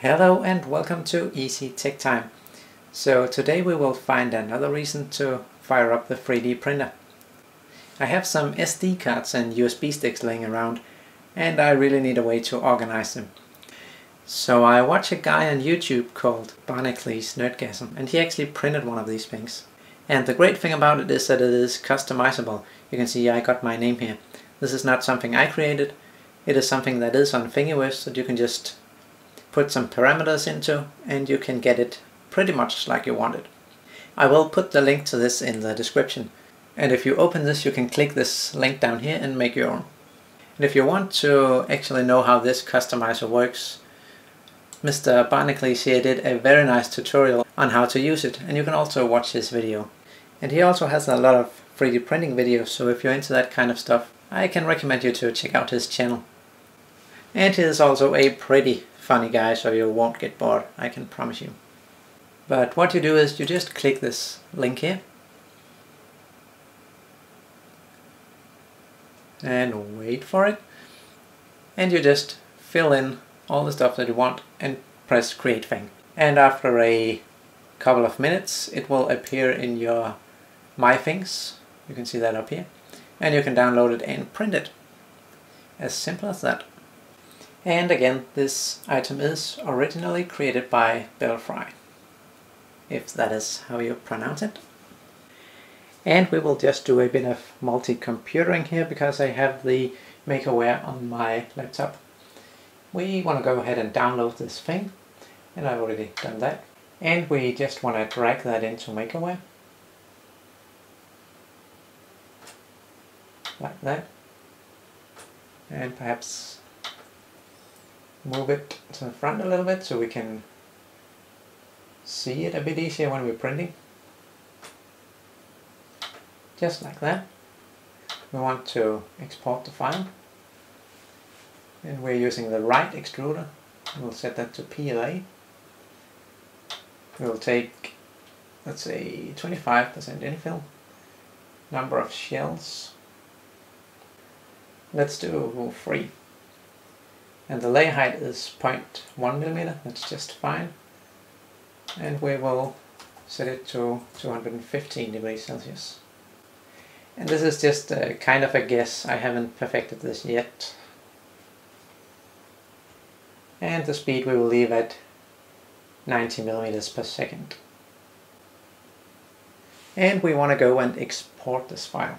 Hello and welcome to EcTech Tech Time. So today we will find another reason to fire up the 3D printer. I have some SD cards and USB sticks laying around and I really need a way to organize them. So I watch a guy on YouTube called Barnacules Nerdgasm and he actually printed one of these things. And the great thing about it is that it is customizable. You can see I got my name here. This is not something I created. It is something that is on Thingiverse that you can just put some parameters into and you can get it pretty much like you want it. I will put the link to this in the description, and if you open this you can click this link down here and make your own. And if you want to actually know how this customizer works, Mr. Barnacules here did a very nice tutorial on how to use it, and you can also watch his video. And he also has a lot of 3D printing videos, so if you're into that kind of stuff I can recommend you to check out his channel. And he is also a pretty funny guy, so you won't get bored, I can promise you. But what you do is you just click this link here and wait for it, and you just fill in all the stuff that you want and press create thing, and after a couple of minutes it will appear in your My Things. You can see that up here, and you can download it and print it. As simple as that. And again, this item is originally created by Bell Fry, if that is how you pronounce it. And we will just do a bit of multi-computering here because I have the MakerWare on my laptop. We want to go ahead and download this thing, and I've already done that. And we just want to drag that into MakerWare, like that, and perhaps move it to the front a little bit so we can see it a bit easier when we're printing. Just like that. We want to export the file, and we're using the right extruder. We'll set that to PLA. We'll take, let's say, 25% infill. Number of shells, let's do 3. And the lay height is 0.1 mm, that's just fine. And we will set it to 215 degrees Celsius. And this is just kind of a guess, I haven't perfected this yet. And the speed we will leave at 90 mm/s. And we want to go and export this file.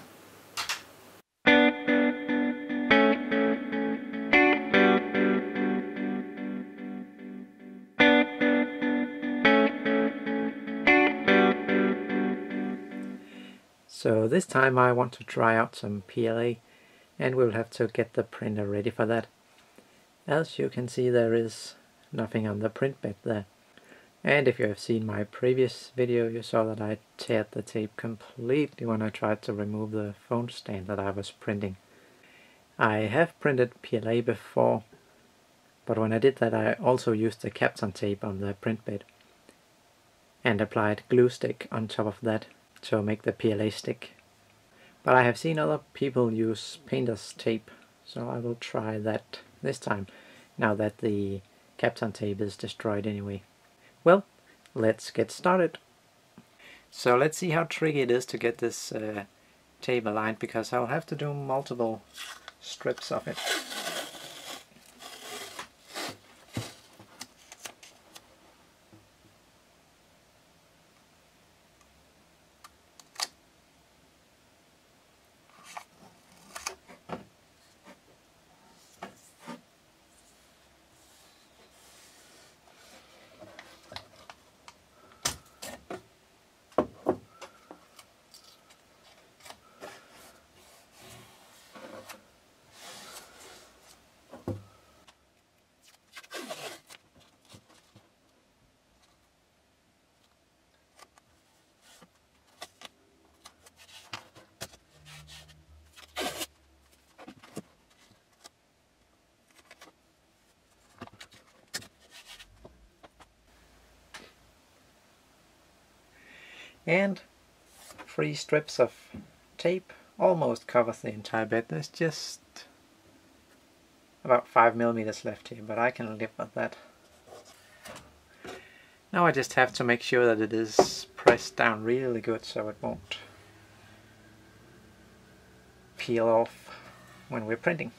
So this time I want to try out some PLA, and we'll have to get the printer ready for that. As you can see, there is nothing on the print bed there. And if you have seen my previous video, you saw that I teared the tape completely when I tried to remove the phone stand that I was printing. I have printed PLA before, but when I did that I also used the Kapton tape on the print bed and applied glue stick on top of that to make the PLA stick. But I have seen other people use painter's tape, so I will try that this time, now that the Kapton tape is destroyed anyway. Well, let's get started. So let's see how tricky it is to get this tape aligned, because I'll have to do multiple strips of it. And 3 strips of tape almost covers the entire bed. There's just about 5 mm left here, but I can live with that. Now I just have to make sure that it is pressed down really good so it won't peel off when we're printing.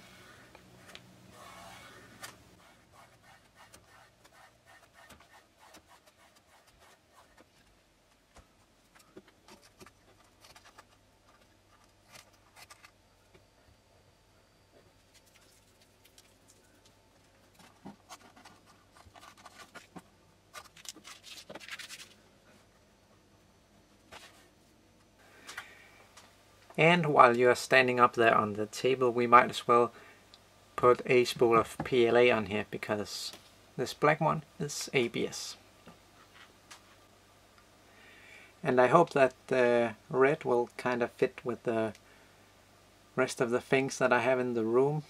And while you're standing up there on the table, we might as well put a spool of PLA on here, because this black one is ABS. And I hope that the red will kind of fit with the rest of the things that I have in the room,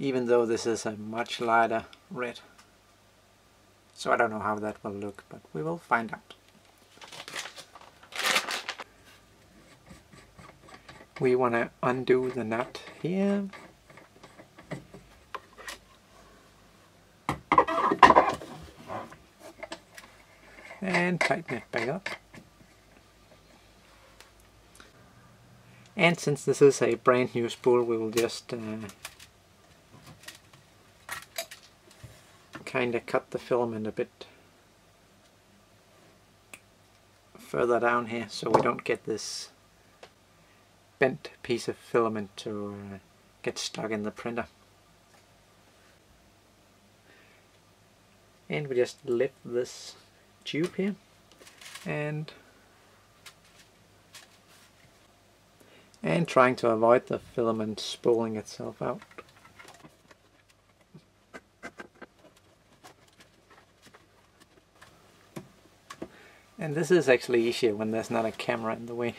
even though this is a much lighter red. So I don't know how that will look, but we will find out. We want to undo the nut here. And tighten it back up. And since this is a brand new spool, we will just kind of cut the filament a bit further down here so we don't get this bent piece of filament to get stuck in the printer. And we just lift this tube here and trying to avoid the filament spooling itself out. And this is actually easier when there's not a camera in the way.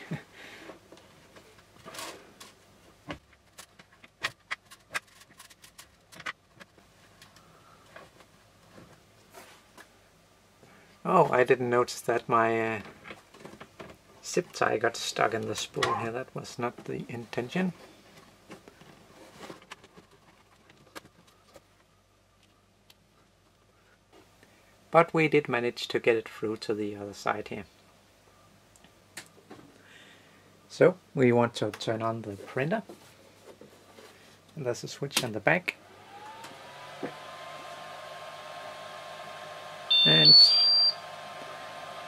Oh, I didn't notice that my zip tie got stuck in the spool here. That was not the intention. But we did manage to get it through to the other side here. So, we want to turn on the printer. And there's a switch on the back.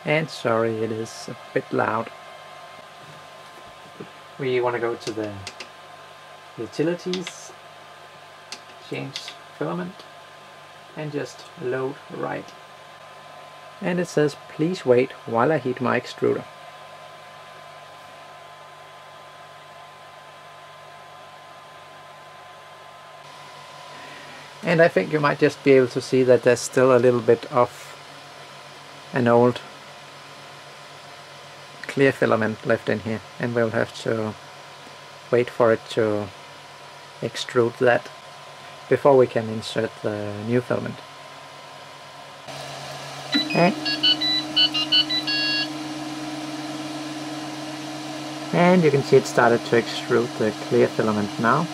And sorry, it is a bit loud. We want to go to the utilities, change filament, and just load right. And it says, please wait while I heat my extruder. And I think you might just be able to see that there's still a little bit of an old clear filament left in here, and we'll have to wait for it to extrude that before we can insert the new filament. And you can see it started to extrude the clear filament now.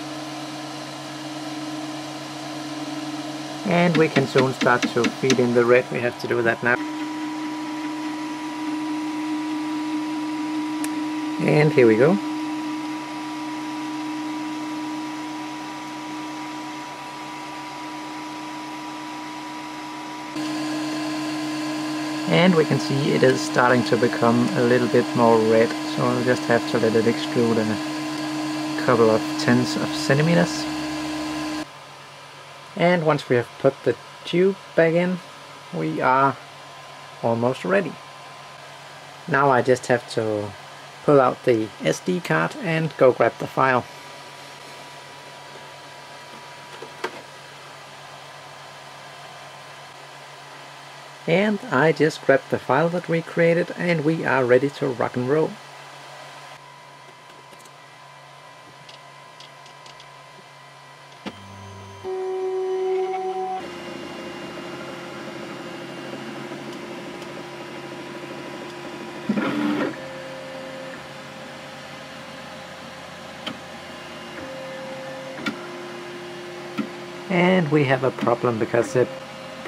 And we can soon start to feed in the red. We have to do that now. And here we go. And we can see it is starting to become a little bit more red, so I'll just have to let it extrude a couple of tenths of centimeters. And once we have put the tube back in, we are almost ready. Now I just have to pull out the SD card and go grab the file. And I just grabbed the file that we created, and we are ready to rock and roll. And we have a problem because it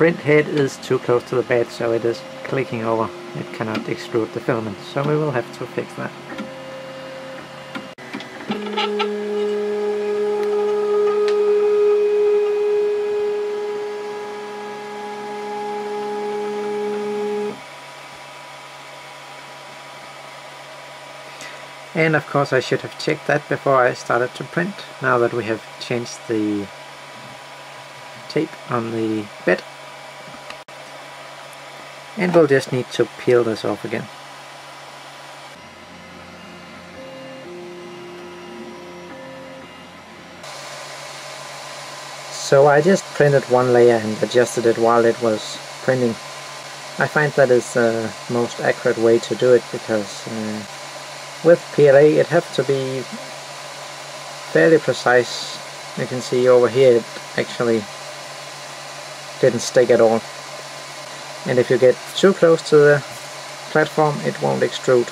printhead is too close to the bed, so it is clicking over. It cannot extrude the filament, so we will have to fix that. And of course I should have checked that before I started to print, now that we have changed the tape on the bed. And we'll just need to peel this off again. So I just printed one layer and adjusted it while it was printing. I find that is the most accurate way to do it, because with PLA it has to be fairly precise. You can see over here it actually didn't stick at all. And if you get too close to the platform, it won't extrude.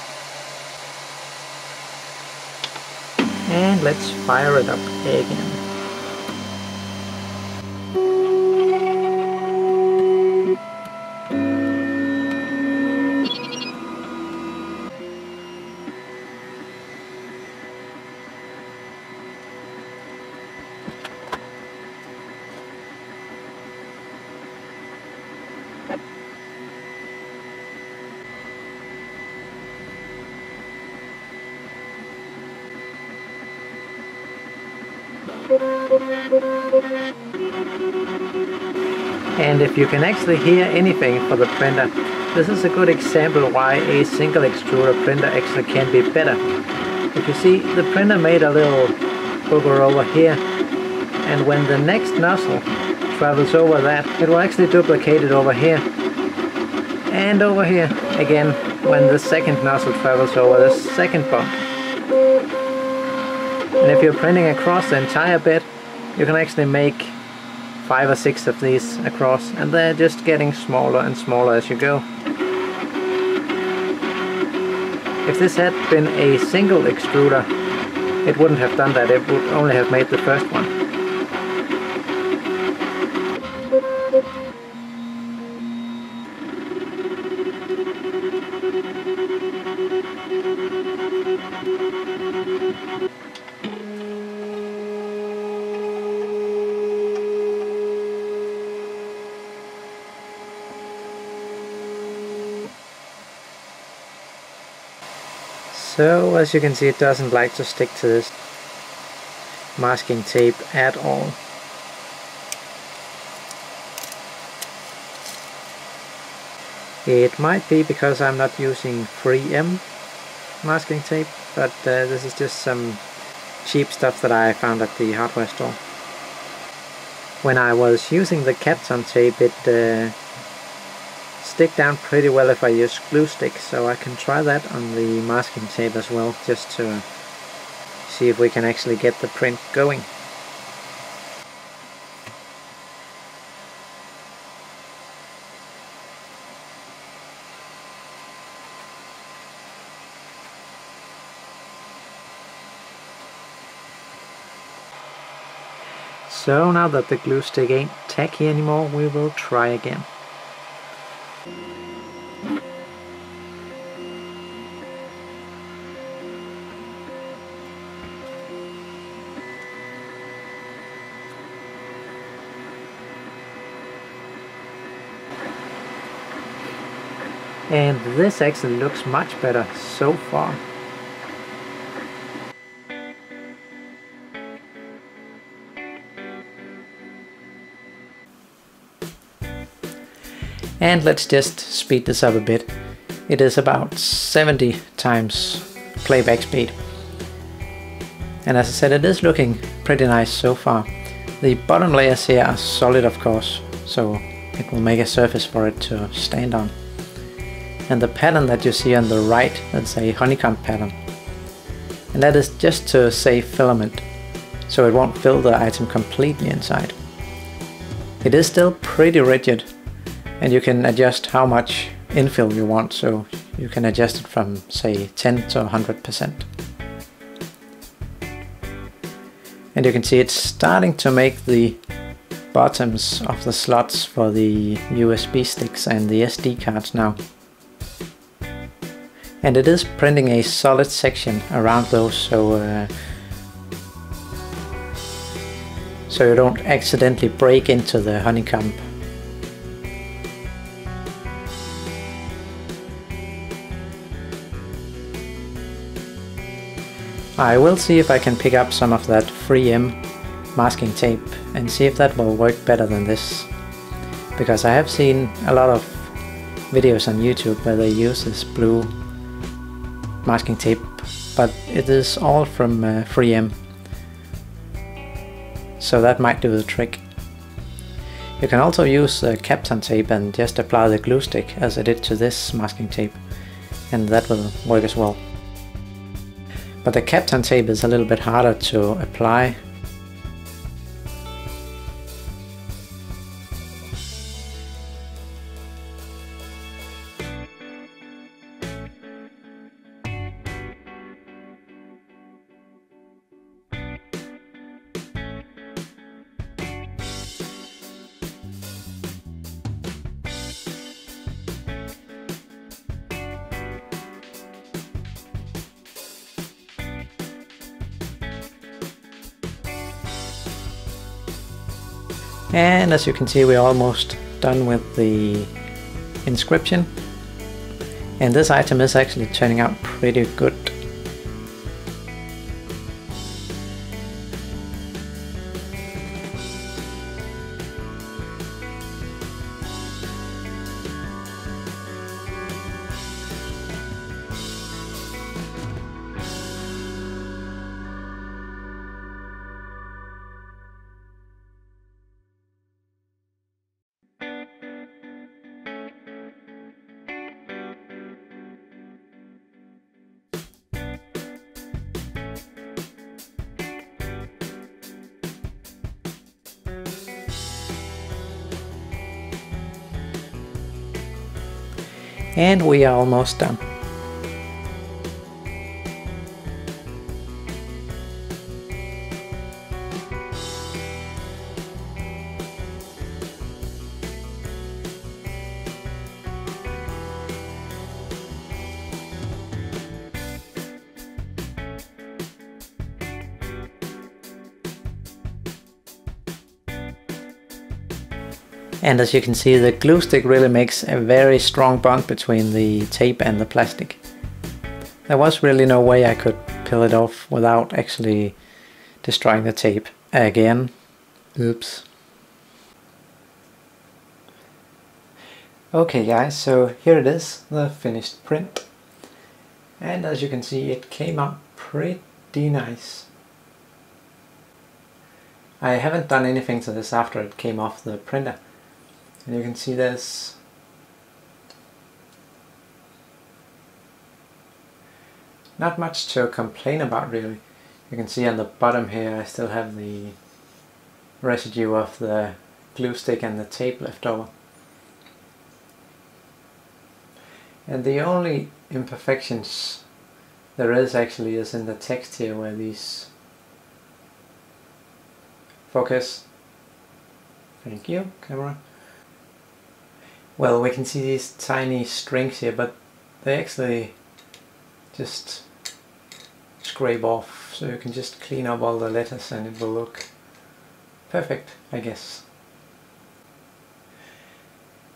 And let's fire it up again. And if you can actually hear anything for the printer, this is a good example why a single extruder printer actually can be better. If you see, the printer made a little booger over here, and when the next nozzle travels over that, it will actually duplicate it over here and over here again when the second nozzle travels over the second bump. And if you're printing across the entire bed, you can actually make 5 or 6 of these across, and they're just getting smaller and smaller as you go. If this had been a single extruder, it wouldn't have done that, it would only have made the first one. So as you can see, it doesn't like to stick to this masking tape at all. It might be because I'm not using 3M masking tape, but this is just some cheap stuff that I found at the hardware store. When I was using the Kapton tape, it stick down pretty well if I use glue sticks, so I can try that on the masking tape as well, just to see if we can actually get the print going. So now that the glue stick ain't tacky anymore, we will try again. And this actually looks much better so far. And let's just speed this up a bit. It is about 70 times playback speed. And as I said, it is looking pretty nice so far. The bottom layers here are solid, of course, so it will make a surface for it to stand on. And the pattern that you see on the right, that's a honeycomb pattern. And that is just to save filament, so it won't fill the item completely inside. It is still pretty rigid, and you can adjust how much infill you want, so you can adjust it from, say, 10 to 100%. And you can see it's starting to make the bottoms of the slots for the USB sticks and the SD cards now. And it is printing a solid section around those, so you don't accidentally break into the honeycomb. I will see if I can pick up some of that 3M masking tape and see if that will work better than this, because I have seen a lot of videos on YouTube where they use this blue masking tape, but it is all from 3M, so that might do the trick. You can also use Kapton tape and just apply the glue stick as I did to this masking tape, and that will work as well. But the Kapton tape is a little bit harder to apply. And as you can see, we're almost done with the inscription, and this item is actually turning out pretty good. And we are almost done. And as you can see, the glue stick really makes a very strong bond between the tape and the plastic. There was really no way I could peel it off without actually destroying the tape again. Oops. Okay guys, so here it is, the finished print. And as you can see, it came out pretty nice. I haven't done anything to this after it came off the printer. And you can see there's not much to complain about really. You can see on the bottom here I still have the residue of the glue stick and the tape left over. And the only imperfections there is actually is in the text here, where these focus. Thank you, camera. Well, we can see these tiny strings here, but they actually just scrape off, so you can just clean up all the letters and it will look perfect, I guess.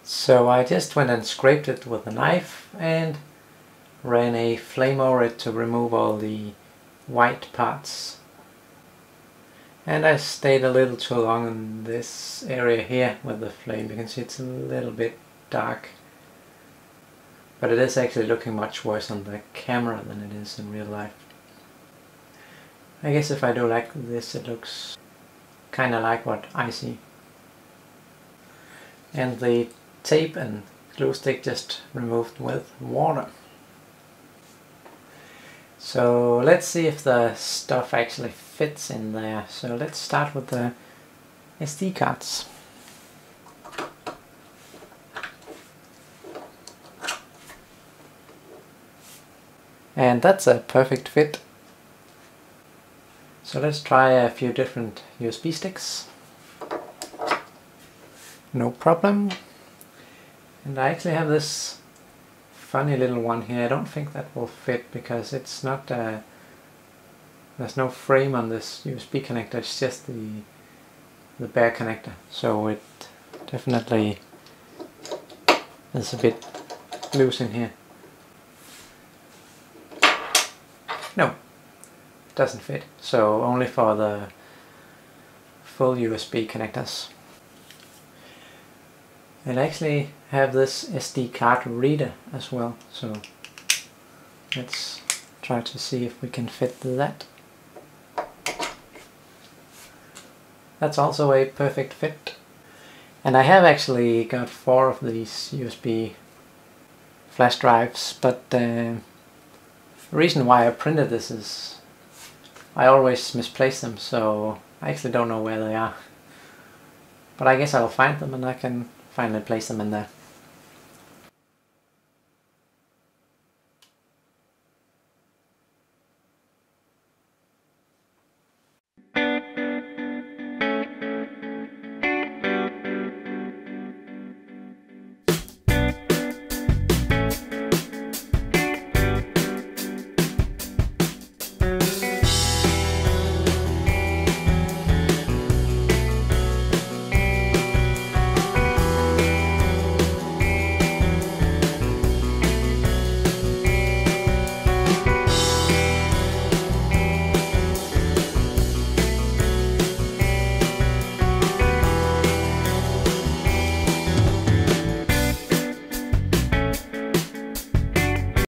So I just went and scraped it with a knife and ran a flame over it to remove all the white parts. And I stayed a little too long in this area here with the flame. You can see it's a little bit dark, but it is actually looking much worse on the camera than it is in real life. I guess if I do like this, it looks kinda like what I see. And the tape and glue stick just removed with water. So let's see if the stuff actually fits in there. So let's start with the SD cards. And that's a perfect fit. So let's try a few different USB sticks. no problem. And I actually have this funny little one here. I don't think that will fit because it's not there's no frame on this USB connector, it's just the bare connector, so it definitely is a bit loose in here. No, it doesn't fit, so only for the full USB connectors. And I actually have this SD card reader as well, so let's try to see if we can fit that. That's also a perfect fit. And I have actually got 4 of these USB flash drives, but the reason why I printed this is I always misplace them, so I actually don't know where they are. But I guess I'll find them and I can finally place them in there.